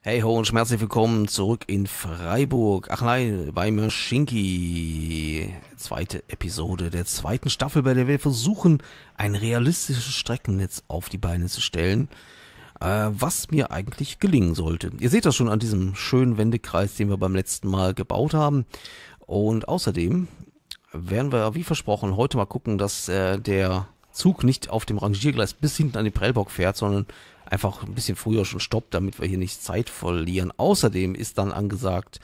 Hey ho und herzlich willkommen zurück in Freiburg. Ach nein, bei Mashinky. Zweite Episode der zweiten Staffel, bei der wir versuchen, ein realistisches Streckennetz auf die Beine zu stellen, was mir eigentlich gelingen sollte. Ihr seht das schon an diesem schönen Wendekreis, den wir beim letzten Mal gebaut haben. Und außerdem werden wir, wie versprochen, heute mal gucken, dass der Zug nicht auf dem Rangiergleis bis hinten an die Prellbock fährt, sondern einfach ein bisschen früher schon stoppt, damit wir hier nicht Zeit verlieren. Außerdem ist dann angesagt,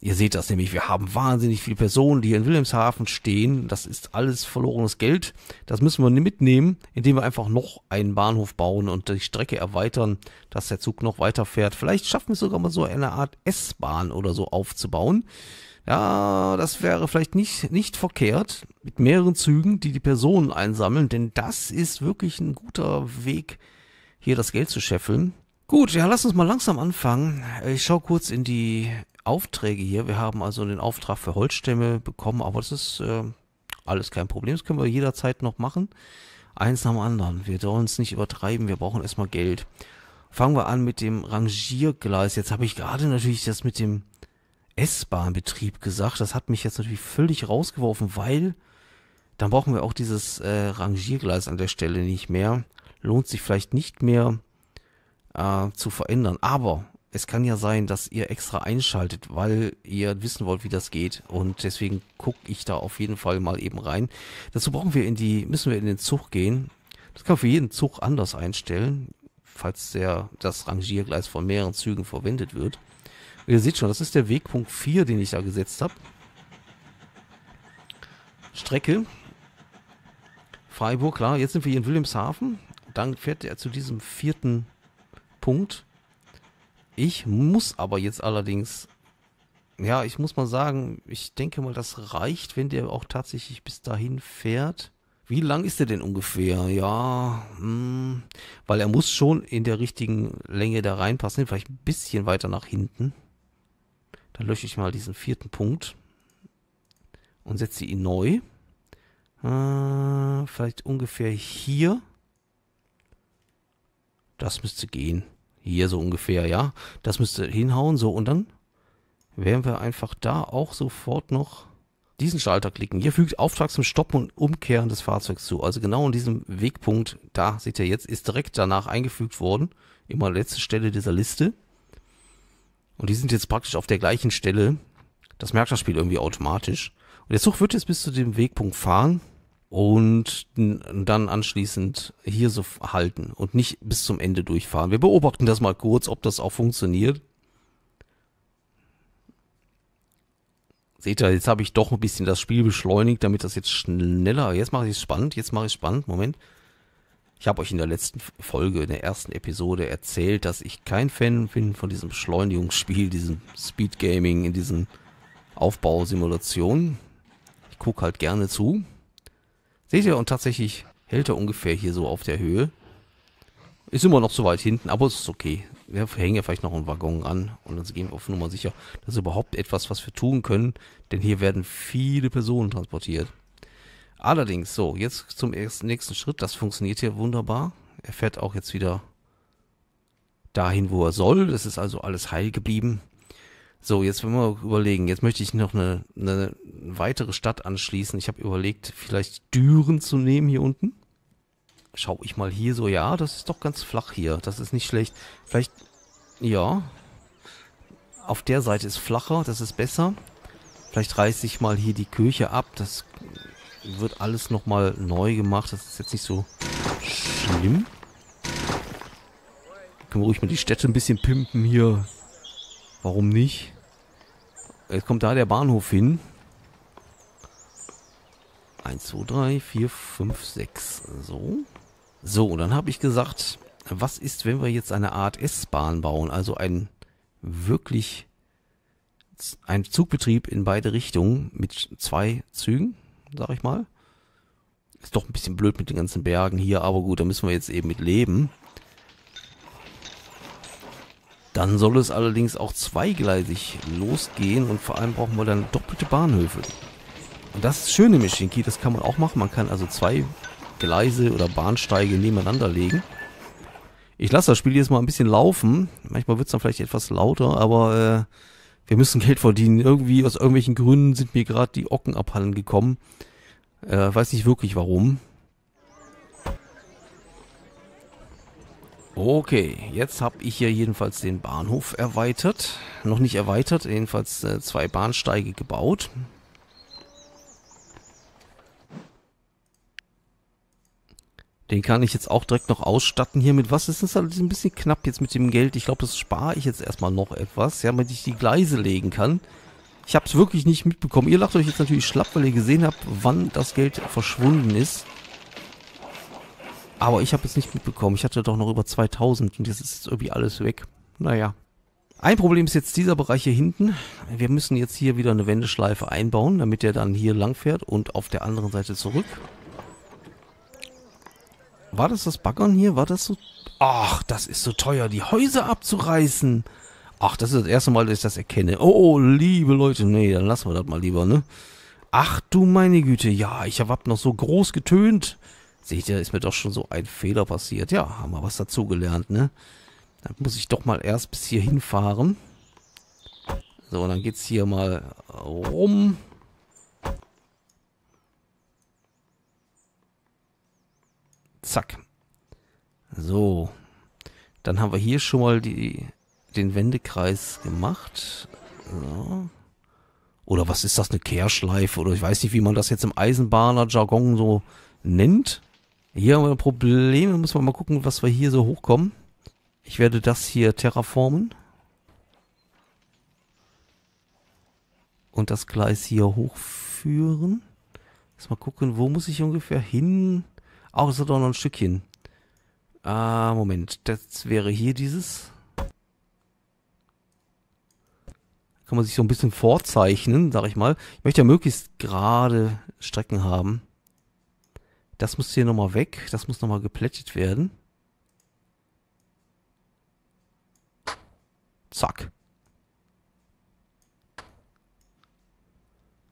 ihr seht das nämlich, wir haben wahnsinnig viele Personen, die hier in Wilhelmshaven stehen. Das ist alles verlorenes Geld. Das müssen wir mitnehmen, indem wir einfach noch einen Bahnhof bauen und die Strecke erweitern, dass der Zug noch weiterfährt. Vielleicht schaffen wir es sogar mal so eine Art S-Bahn oder so aufzubauen. Ja, das wäre vielleicht nicht verkehrt, mit mehreren Zügen, die die Personen einsammeln, denn das ist wirklich ein guter Weg, hier das Geld zu scheffeln. Gut, ja, lass uns mal langsam anfangen. Ich schaue kurz in die Aufträge hier. Wir haben also den Auftrag für Holzstämme bekommen, aber das ist alles kein Problem. Das können wir jederzeit noch machen. Eins nach dem anderen. Wir sollen uns nicht übertreiben. Wir brauchen erstmal Geld. Fangen wir an mit dem Rangiergleis. Jetzt habe ich gerade natürlich das mit dem S-Bahn-Betrieb gesagt. Das hat mich jetzt natürlich völlig rausgeworfen, weil dann brauchen wir auch dieses Rangiergleis an der Stelle nicht mehr. Lohnt sich vielleicht nicht mehr zu verändern. Aber es kann ja sein, dass ihr extra einschaltet, weil ihr wissen wollt, wie das geht. Und deswegen gucke ich da auf jeden Fall mal eben rein. Dazu müssen wir in den Zug gehen. Das kann man für jeden Zug anders einstellen, falls das Rangiergleis von mehreren Zügen verwendet wird. Und ihr seht schon, das ist der Wegpunkt 4, den ich da gesetzt habe. Strecke. Freiburg, klar. Jetzt sind wir hier in Wilhelmshaven. Dann fährt er zu diesem vierten Punkt. Ich muss aber jetzt allerdings, ja, ich muss mal sagen, ich denke mal, das reicht, wenn der auch tatsächlich bis dahin fährt. Wie lang ist der denn ungefähr? Ja, weil er muss schon in der richtigen Länge da reinpassen. Vielleicht ein bisschen weiter nach hinten. Dann lösche ich mal diesen vierten Punkt und setze ihn neu. Vielleicht ungefähr hier. Das müsste gehen. Hier so ungefähr, ja. Das müsste hinhauen, so. Und dann werden wir einfach da auch sofort noch diesen Schalter klicken. Hier fügt Auftrag zum Stoppen und Umkehren des Fahrzeugs zu. Also genau an diesem Wegpunkt, da seht ihr jetzt, ist direkt danach eingefügt worden. Immer letzte Stelle dieser Liste. Und die sind jetzt praktisch auf der gleichen Stelle. Das merkt das Spiel irgendwie automatisch. Und der Zug wird jetzt bis zu dem Wegpunkt fahren. Und dann anschließend hier so halten und nicht bis zum Ende durchfahren. Wir beobachten das mal kurz, ob das auch funktioniert. Seht ihr, jetzt habe ich doch ein bisschen das Spiel beschleunigt, damit das jetzt schneller... Jetzt mache ich es spannend, Moment. Ich habe euch in der letzten Folge, in der ersten Episode erzählt, dass ich kein Fan bin von diesem Beschleunigungsspiel, diesem Speedgaming, in diesen Aufbausimulationen. Ich gucke halt gerne zu. Seht ihr, und tatsächlich hält er ungefähr hier so auf der Höhe. Ist immer noch so weit hinten, aber es ist okay. Wir hängen ja vielleicht noch einen Waggon an und dann gehen wir auf Nummer sicher. Das ist überhaupt etwas, was wir tun können, denn hier werden viele Personen transportiert. Allerdings, so, jetzt zum nächsten Schritt. Das funktioniert hier wunderbar. Er fährt auch jetzt wieder dahin, wo er soll. Das ist also alles heil geblieben. So, jetzt wollen wir überlegen. Jetzt möchte ich noch eine weitere Stadt anschließen. Ich habe überlegt, vielleicht Düren zu nehmen hier unten. Schaue ich mal hier so. Ja, das ist doch ganz flach hier. Das ist nicht schlecht. Vielleicht, ja. Auf der Seite ist flacher. Das ist besser. Vielleicht reiße ich mal hier die Kirche ab. Das wird alles nochmal neu gemacht. Das ist jetzt nicht so schlimm. Können wir ruhig mal die Städte ein bisschen pimpen hier. Warum nicht? Jetzt kommt da der Bahnhof hin. 1, 2, 3, 4, 5, 6. So. So, dann habe ich gesagt, was ist, wenn wir jetzt eine Art S-Bahn bauen? Also ein Zugbetrieb in beide Richtungen mit zwei Zügen, sag ich mal. Ist doch ein bisschen blöd mit den ganzen Bergen hier, aber gut, da müssen wir jetzt eben mit leben. Dann soll es allerdings auch zweigleisig losgehen und vor allem brauchen wir dann doppelte Bahnhöfe. Und das ist schön im Mashinky, das kann man auch machen. Man kann also zwei Gleise oder Bahnsteige nebeneinander legen. Ich lasse das Spiel jetzt mal ein bisschen laufen. Manchmal wird es dann vielleicht etwas lauter, aber wir müssen Geld verdienen. Irgendwie aus irgendwelchen Gründen sind mir gerade die Ocken abhallen gekommen. Weiß nicht wirklich warum. Okay, jetzt habe ich hier jedenfalls den Bahnhof erweitert. Noch nicht erweitert, jedenfalls 2 Bahnsteige gebaut. Den kann ich jetzt auch direkt noch ausstatten hier mit was. Das ist halt ein bisschen knapp jetzt mit dem Geld. Ich glaube, das spare ich jetzt erstmal noch etwas, ja, damit ich die Gleise legen kann. Ich habe es wirklich nicht mitbekommen. Ihr lacht euch jetzt natürlich schlapp, weil ihr gesehen habt, wann das Geld verschwunden ist. Aber ich habe es nicht mitbekommen. Ich hatte doch noch über 2000 und jetzt ist irgendwie alles weg. Naja. Ein Problem ist jetzt dieser Bereich hier hinten. Wir müssen jetzt hier wieder eine Wendeschleife einbauen, damit der dann hier lang fährt und auf der anderen Seite zurück. War das Baggern hier? War das so... Ach, das ist so teuer, die Häuser abzureißen. Ach, das ist das erste Mal, dass ich das erkenne. Oh, liebe Leute. Nee, dann lassen wir das mal lieber, ne? Ach, du meine Güte. Ja, ich hab noch so groß getönt. Seht ihr, ist mir doch schon so ein Fehler passiert. Ja, haben wir was dazugelernt, ne? Dann muss ich doch mal erst bis hier hinfahren. So, und dann geht's hier mal rum. Zack. So. Dann haben wir hier schon mal den Wendekreis gemacht. So. Oder was ist das? Eine Kehrschleife? Oder ich weiß nicht, wie man das jetzt im Eisenbahner-Jargon so nennt. Hier haben wir ein Problem. Da müssen wir mal gucken, was wir hier so hochkommen. Ich werde das hier terraformen. Und das Gleis hier hochführen. Jetzt mal gucken, wo muss ich ungefähr hin... Auch ist da doch noch ein Stückchen. Ah, Moment. Das wäre hier dieses. Kann man sich so ein bisschen vorzeichnen, sag ich mal. Ich möchte ja möglichst gerade Strecken haben. Das muss hier nochmal weg. Das muss nochmal geplättet werden. Zack.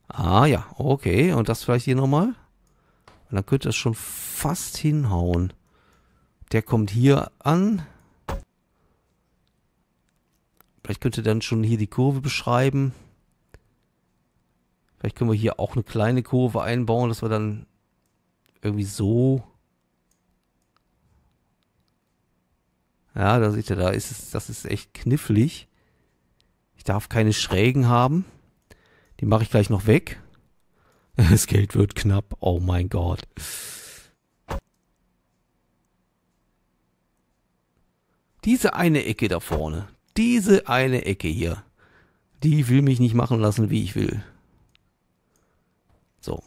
Ah ja, okay. Und das vielleicht hier nochmal. Und dann könnte das schon fast hinhauen. Der kommt hier an. Vielleicht könnte dann schon hier die Kurve beschreiben. Vielleicht können wir hier auch eine kleine Kurve einbauen, dass wir dann irgendwie so... Ja, da seht ihr, da ist es, das ist echt knifflig. Ich darf keine Schrägen haben. Die mache ich gleich noch weg. Das Geld wird knapp. Oh mein Gott. Diese eine Ecke da vorne. Diese eine Ecke hier. Die will mich nicht machen lassen, wie ich will. So.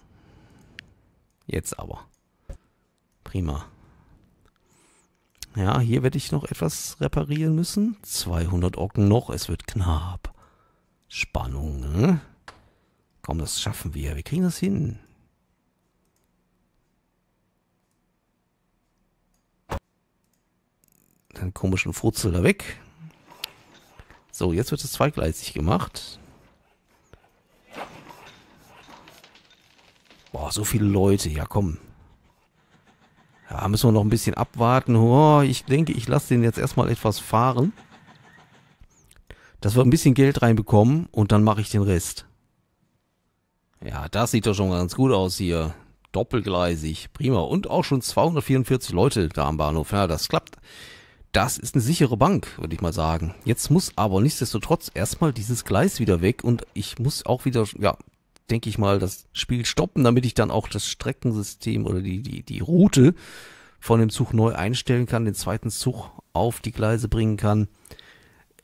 Jetzt aber. Prima. Ja, hier werde ich noch etwas reparieren müssen. 200 Ocken noch. Es wird knapp. Spannung, ne? Komm, das schaffen wir. Wir kriegen das hin. Den komischen Furzel da weg. So, jetzt wird es zweigleisig gemacht. Boah, so viele Leute. Ja, komm. Ja, müssen wir noch ein bisschen abwarten. Oh, ich denke, ich lasse den jetzt erstmal etwas fahren. Dass wir ein bisschen Geld reinbekommen und dann mache ich den Rest. Ja, das sieht doch schon ganz gut aus hier. Doppelgleisig, prima. Und auch schon 244 Leute da am Bahnhof. Ja, das klappt. Das ist eine sichere Bank, würde ich mal sagen. Jetzt muss aber nichtsdestotrotz erstmal dieses Gleis wieder weg. Und ich muss auch wieder, ja, denke ich mal, das Spiel stoppen, damit ich dann auch das Streckensystem oder die Route von dem Zug neu einstellen kann, den zweiten Zug auf die Gleise bringen kann.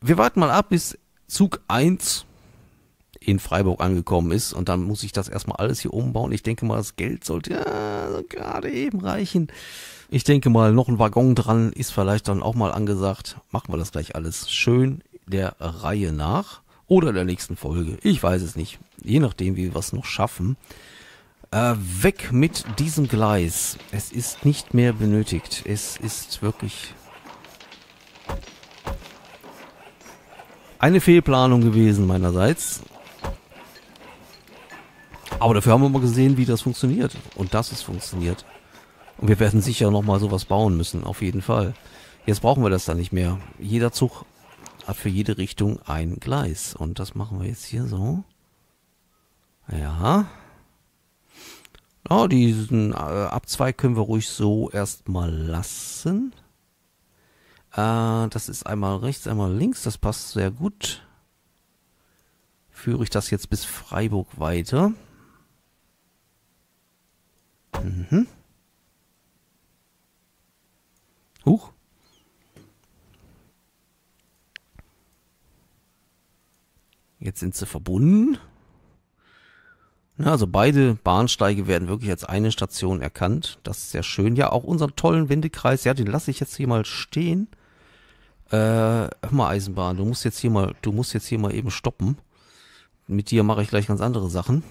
Wir warten mal ab, bis Zug 1... in Freiburg angekommen ist und dann muss ich das erstmal alles hier umbauen. Ich denke mal, das Geld sollte ja gerade eben reichen. Ich denke mal, noch ein Waggon dran ist vielleicht dann auch mal angesagt. Machen wir das gleich alles schön der Reihe nach oder der nächsten Folge. Ich weiß es nicht. Je nachdem, wie wir es noch schaffen. Weg mit diesem Gleis. Es ist nicht mehr benötigt. Es ist wirklich eine Fehlplanung gewesen meinerseits. Aber dafür haben wir mal gesehen, wie das funktioniert. Und dass es funktioniert. Und wir werden sicher nochmal sowas bauen müssen, auf jeden Fall. Jetzt brauchen wir das dann nicht mehr. Jeder Zug hat für jede Richtung ein Gleis. Und das machen wir jetzt hier so. Ja. Oh, diesen Abzweig können wir ruhig so erstmal lassen. Das ist einmal rechts, einmal links. Das passt sehr gut. Führe ich das jetzt bis Freiburg weiter. Mhm. Huch. Jetzt sind sie verbunden. Ja, also beide Bahnsteige werden wirklich als eine Station erkannt. Das ist sehr schön. Ja, auch unseren tollen Wendekreis. Ja, den lasse ich jetzt hier mal stehen. Hör mal, Eisenbahn, du musst jetzt hier mal eben stoppen. Mit dir mache ich gleich ganz andere Sachen.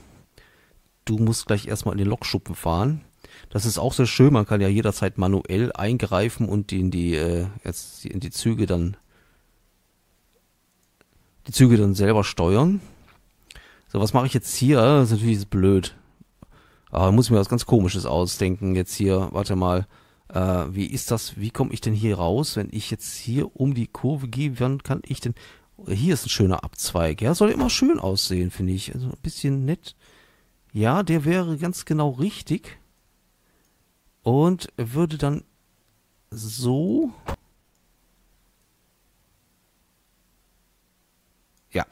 Du musst gleich erstmal in den Lokschuppen fahren. Das ist auch sehr schön. Man kann ja jederzeit manuell eingreifen und die Züge dann selber steuern. So, was mache ich jetzt hier? Das ist natürlich blöd. Aber muss ich mir was ganz Komisches ausdenken jetzt hier. Warte mal. Wie ist das? Wie komme ich denn hier raus? Wenn ich jetzt hier um die Kurve gehe, wann kann ich denn... Hier ist ein schöner Abzweig. Ja, soll immer schön aussehen, finde ich. Also ein bisschen nett. Ja, der wäre ganz genau richtig. Und würde dann so... Ja.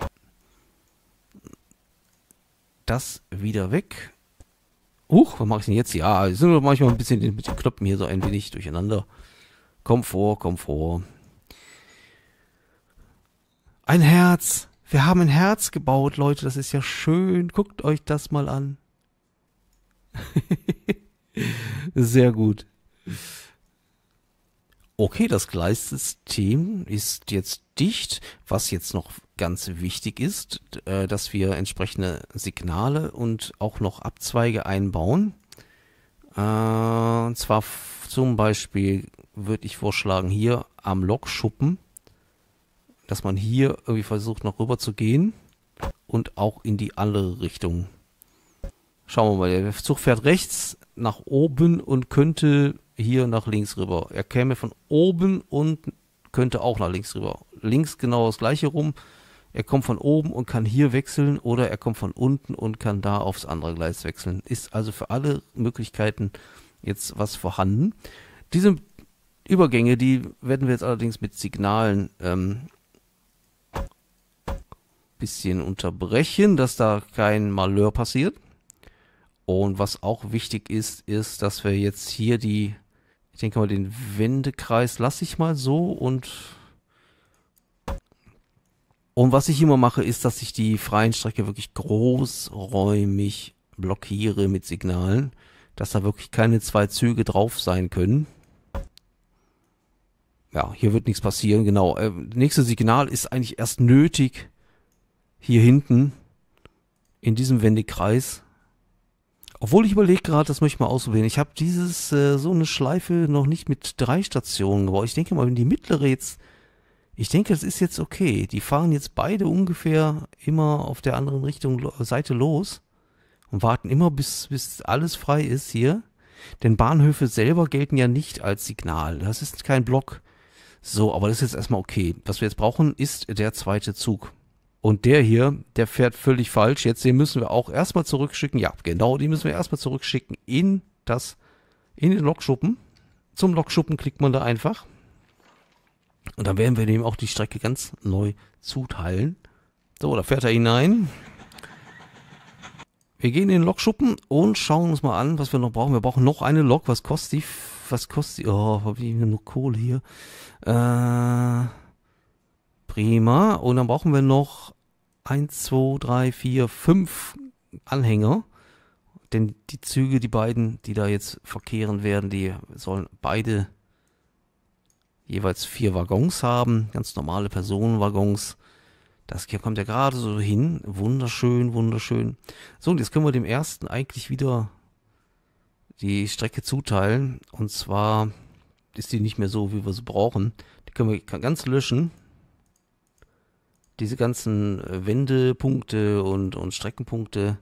Das wieder weg. Huch, was mache ich denn jetzt? Ja, jetzt sind wir manchmal ein bisschen mit den Knöpfen hier so ein wenig durcheinander. Komfort. Ein Herz. Wir haben ein Herz gebaut, Leute. Das ist ja schön. Guckt euch das mal an. Sehr gut. Okay, das Gleissystem ist jetzt dicht. Was jetzt noch ganz wichtig ist, dass wir entsprechende Signale und auch noch Abzweige einbauen. Und zwar zum Beispiel würde ich vorschlagen, hier am Lokschuppen, dass man hier irgendwie versucht, noch rüber zu gehen und auch in die andere Richtung. Schauen wir mal, der Zug fährt rechts nach oben und könnte hier nach links rüber. Er käme von oben und könnte auch nach links rüber. Links genau das gleiche rum. Er kommt von oben und kann hier wechseln oder er kommt von unten und kann da aufs andere Gleis wechseln. Ist also für alle Möglichkeiten jetzt was vorhanden. Diese Übergänge, die werden wir jetzt allerdings mit Signalen bisschen unterbrechen, dass da kein Malheur passiert. Und was auch wichtig ist, ist, dass wir jetzt hier die, ich denke mal, den Wendekreis lasse ich mal so und was ich immer mache, ist, dass ich die freien Strecke wirklich großräumig blockiere mit Signalen, dass da wirklich keine zwei Züge drauf sein können. Ja, hier wird nichts passieren, genau. Nächstes Signal ist eigentlich erst nötig hier hinten in diesem Wendekreis. Obwohl ich überlege gerade, das möchte ich mal ausprobieren. Ich habe dieses so eine Schleife noch nicht mit 3 Stationen gebaut. Ich denke mal, wenn die mittlere jetzt... Ich denke, das ist jetzt okay. Die fahren jetzt beide ungefähr immer auf der anderen Seite los und warten immer, bis alles frei ist hier. Denn Bahnhöfe selber gelten ja nicht als Signal. Das ist kein Block. So, aber das ist jetzt erstmal okay. Was wir jetzt brauchen, ist der zweite Zug. Und der hier, der fährt völlig falsch. Jetzt den müssen wir auch erstmal zurückschicken. Ja, genau, die müssen wir erstmal zurückschicken in den Lokschuppen. Zum Lokschuppen klickt man da einfach. Und dann werden wir dem auch die Strecke ganz neu zuteilen. So, da fährt er hinein. Wir gehen in den Lokschuppen und schauen uns mal an, was wir noch brauchen. Wir brauchen noch eine Lok. Was kostet die? Oh, hab ich nur Kohle hier. Prima. Und dann brauchen wir noch 1, 2, 3, 4, 5 Anhänger. Denn die Züge, die beiden, die da jetzt verkehren werden, die sollen beide jeweils 4 Waggons haben. Ganz normale Personenwaggons. Das hier kommt ja gerade so hin. Wunderschön, wunderschön. So, und jetzt können wir dem ersten eigentlich wieder die Strecke zuteilen. Und zwar ist die nicht mehr so, wie wir sie brauchen. Die können wir ganz löschen. Diese ganzen Wendepunkte und Streckenpunkte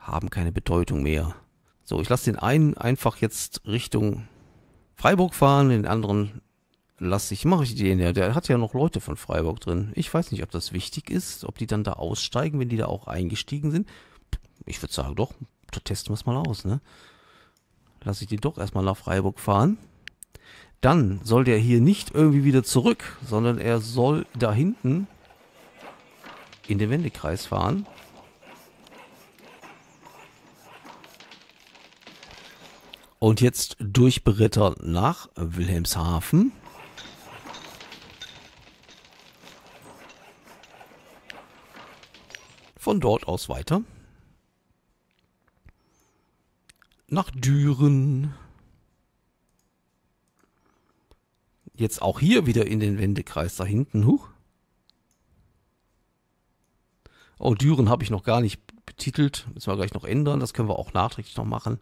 haben keine Bedeutung mehr. So, ich lasse den einen einfach jetzt Richtung Freiburg fahren, den anderen mache ich den, der hat ja noch Leute von Freiburg drin. Ich weiß nicht, ob das wichtig ist, ob die dann da aussteigen, wenn die da auch eingestiegen sind. Ich würde sagen, doch, da testen wir es mal aus, ne? Lasse ich den doch erstmal nach Freiburg fahren. Dann soll der hier nicht irgendwie wieder zurück, sondern er soll da hinten in den Wendekreis fahren. Und jetzt durchbrettern nach Wilhelmshaven. Von dort aus weiter. Nach Düren. Jetzt auch hier wieder in den Wendekreis da hinten. Huch. Oh, Düren habe ich noch gar nicht betitelt. Müssen wir gleich noch ändern. Das können wir auch nachträglich noch machen.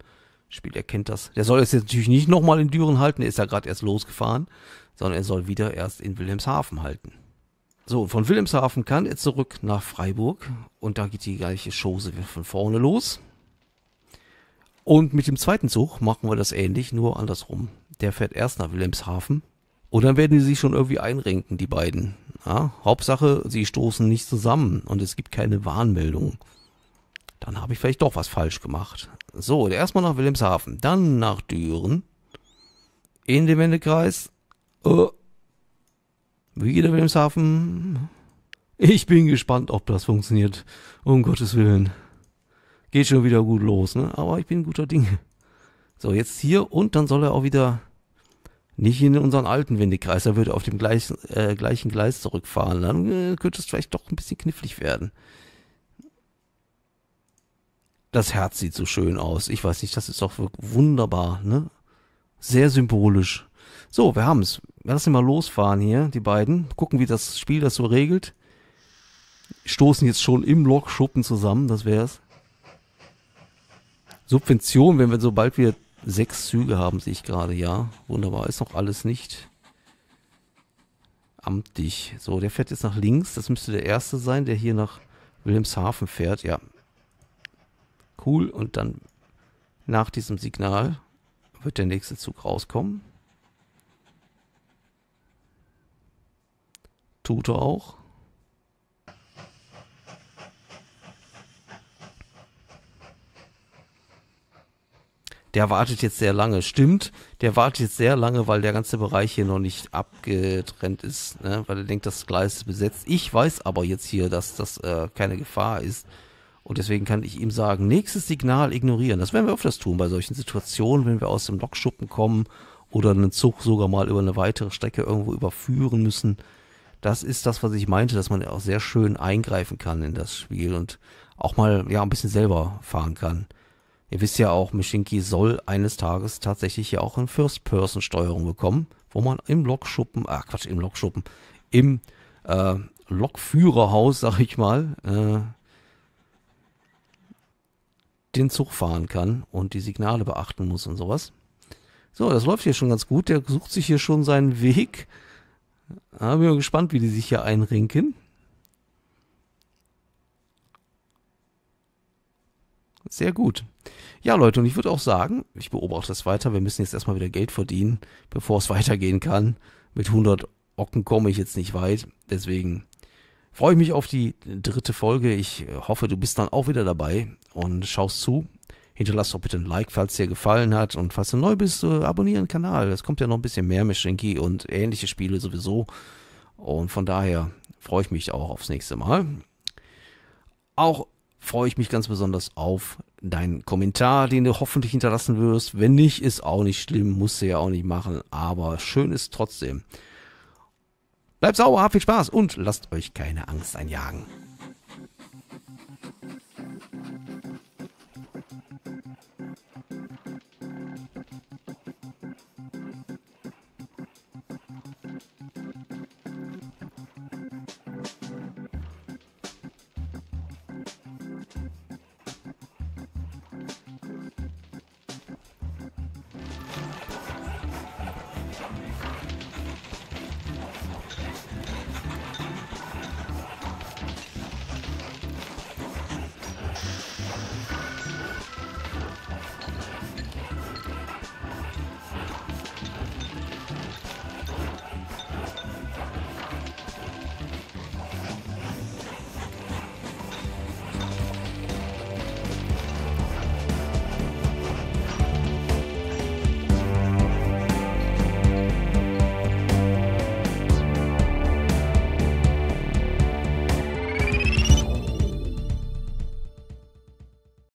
Spiel erkennt das. Der soll es jetzt natürlich nicht nochmal in Düren halten, er ist ja gerade erst losgefahren, sondern er soll wieder erst in Wilhelmshaven halten. So, von Wilhelmshaven kann er zurück nach Freiburg und da geht die gleiche Chose von vorne los. Und mit dem zweiten Zug machen wir das ähnlich, nur andersrum. Der fährt erst nach Wilhelmshaven und dann werden die sich schon irgendwie einrenken, die beiden. Ja, Hauptsache, sie stoßen nicht zusammen und es gibt keine Warnmeldung. Dann habe ich vielleicht doch was falsch gemacht. So, erstmal nach Wilhelmshaven, dann nach Düren, in den Wendekreis, wie geht der Wilhelmshaven? Ich bin gespannt, ob das funktioniert, um Gottes Willen. Geht schon wieder gut los, ne? Aber ich bin guter Dinge. So, jetzt hier und dann soll er auch wieder nicht in unseren alten Wendekreis, er würde auf dem gleichen Gleis zurückfahren, dann könnte es vielleicht doch ein bisschen knifflig werden. Das Herz sieht so schön aus. Ich weiß nicht, das ist doch wunderbar, ne? Sehr symbolisch. So, wir haben es. Lass ihn mal losfahren hier, die beiden. Gucken, wie das Spiel das so regelt. Stoßen jetzt schon im Lokschuppen zusammen, das wär's. Subvention, wenn wir sobald wir 6 Züge haben, sehe ich gerade, ja. Wunderbar, ist noch alles nicht amtlich. So, der fährt jetzt nach links. Das müsste der erste sein, der hier nach Wilhelmshaven fährt, ja. Cool, und dann nach diesem Signal wird der nächste Zug rauskommen. Tut er auch. Der wartet jetzt sehr lange, stimmt. Der wartet jetzt sehr lange, weil der ganze Bereich hier noch nicht abgetrennt ist, ne? Weil er denkt, das Gleis ist besetzt. Ich weiß aber jetzt hier, dass das keine Gefahr ist. Und deswegen kann ich ihm sagen, nächstes Signal ignorieren. Das werden wir öfters tun bei solchen Situationen, wenn wir aus dem Lokschuppen kommen oder einen Zug sogar mal über eine weitere Strecke irgendwo überführen müssen. Das ist das, was ich meinte, dass man auch sehr schön eingreifen kann in das Spiel und auch mal ja ein bisschen selber fahren kann. Ihr wisst ja auch, Mashinky soll eines Tages tatsächlich ja auch eine First-Person-Steuerung bekommen, wo man im Lokschuppen, im Lokführerhaus, sag ich mal, den Zug fahren kann und die Signale beachten muss und sowas. So, das läuft hier schon ganz gut. Der sucht sich hier schon seinen Weg. Da bin ich mal gespannt, wie die sich hier einrinken. Sehr gut. Ja, Leute, und ich würde auch sagen, ich beobachte das weiter. Wir müssen jetzt erstmal wieder Geld verdienen, bevor es weitergehen kann. Mit 100 Ocken komme ich jetzt nicht weit. Deswegen freue ich mich auf die 3. Folge. Ich hoffe, du bist dann auch wieder dabei und schaust zu. Hinterlass doch bitte ein Like, falls dir gefallen hat. Und falls du neu bist, abonniere den Kanal. Es kommt ja noch ein bisschen mehr Mashinky und ähnliche Spiele sowieso. Und von daher freue ich mich auch aufs nächste Mal. Auch freue ich mich ganz besonders auf deinen Kommentar, den du hoffentlich hinterlassen wirst. Wenn nicht, ist auch nicht schlimm. Musst du ja auch nicht machen. Aber schön ist trotzdem. Bleibt sauber, habt viel Spaß und lasst euch keine Angst einjagen.